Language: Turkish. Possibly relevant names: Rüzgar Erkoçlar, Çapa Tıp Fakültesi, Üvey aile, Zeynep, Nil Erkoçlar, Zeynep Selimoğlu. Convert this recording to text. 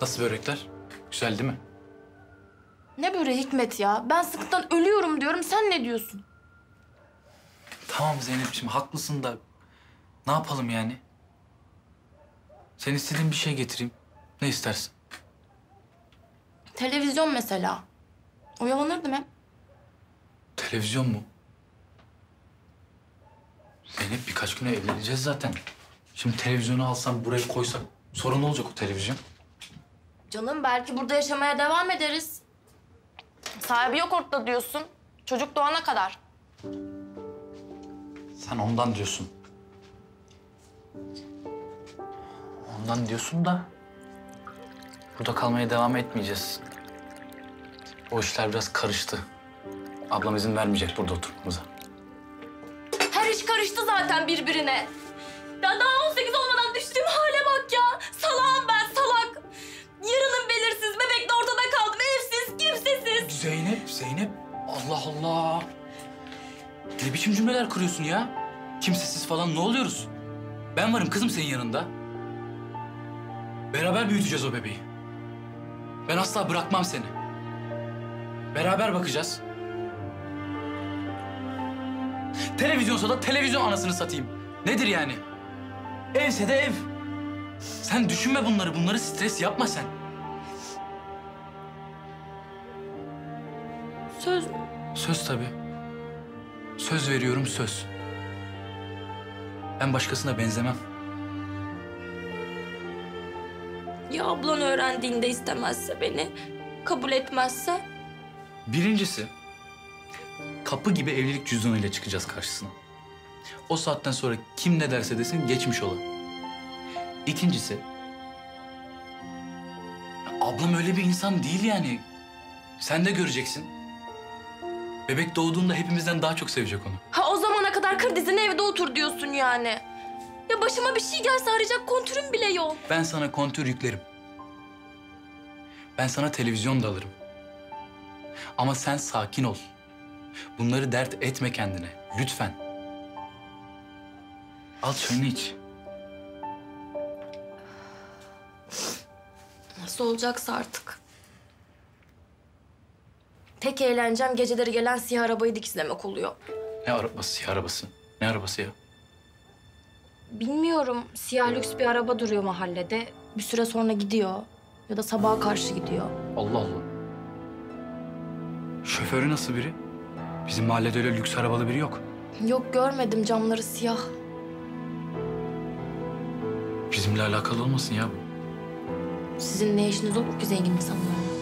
Nasıl börekler? Güzel değil mi? Ne böreği Hikmet ya? Ben sıkıntıdan ölüyorum diyorum, sen ne diyorsun? Tamam Zeynep'ciğim, haklısın da ne yapalım yani? Sen istediğin bir şey getireyim. Ne istersin? Televizyon mesela. Oyalanırdım hep. Televizyon mu? Zeynep, birkaç güne evleneceğiz zaten. Şimdi televizyonu alsam, buraya koysak sorun olacak o televizyon. Canım, belki burada yaşamaya devam ederiz. Sahibi yok ortada diyorsun. Çocuk doğana kadar. Sen ondan diyorsun. Ondan diyorsun da burada kalmaya devam etmeyeceğiz. O işler biraz karıştı. Ablam izin vermeyecek burada oturmamıza. Her iş karıştı zaten birbirine. Ya daha 18 olmadan düştüğüm hale bak ya. Salağım ben, salak. Yarınım belirsiz, bebekle ortada kaldım. Evsiz, kimsesiz. Zeynep, Zeynep. Allah Allah. Ne biçim cümleler kuruyorsun ya? Kimsesiz falan ne oluyoruz? Ben varım kızım senin yanında. Beraber büyüteceğiz o bebeği. Ben asla bırakmam seni. Beraber bakacağız. Televizyonsa da televizyon anasını satayım. Nedir yani? Evse de ev. Sen düşünme bunları, bunları stres yapma sen. Söz mü? Söz tabii. Söz veriyorum, söz. Ben başkasına benzemem. Ya ablan öğrendiğinde istemezse beni, kabul etmezse? Birincisi, kapı gibi evlilik cüzdanıyla çıkacağız karşısına. O saatten sonra kim ne derse desin geçmiş ola. İkincisi, ablam öyle bir insan değil yani. Sen de göreceksin. Bebek doğduğunda hepimizden daha çok sevecek onu. Ha, o zamana kadar kır dizini evde otur diyorsun yani. Ya başıma bir şey gelse arayacak kontürüm bile yok. Ben sana kontür yüklerim. Ben sana televizyon da alırım. Ama sen sakin ol. Bunları dert etme kendine, lütfen. Al çayını iç. Nasıl olacaksa artık. Tek eğlencem geceleri gelen siyah arabayı dikizlemek oluyor. Ne arabası, siyah arabası? Ne arabası ya? Bilmiyorum. Siyah lüks bir araba duruyor mahallede. Bir süre sonra gidiyor. Ya da sabaha karşı gidiyor. Allah Allah. Şoförü nasıl biri? Bizim mahallede öyle lüks arabalı biri yok. Yok, görmedim. Camları siyah. Bizimle alakalı olmasın ya bu. Sizin ne işiniz olur ki zengin insanlarla?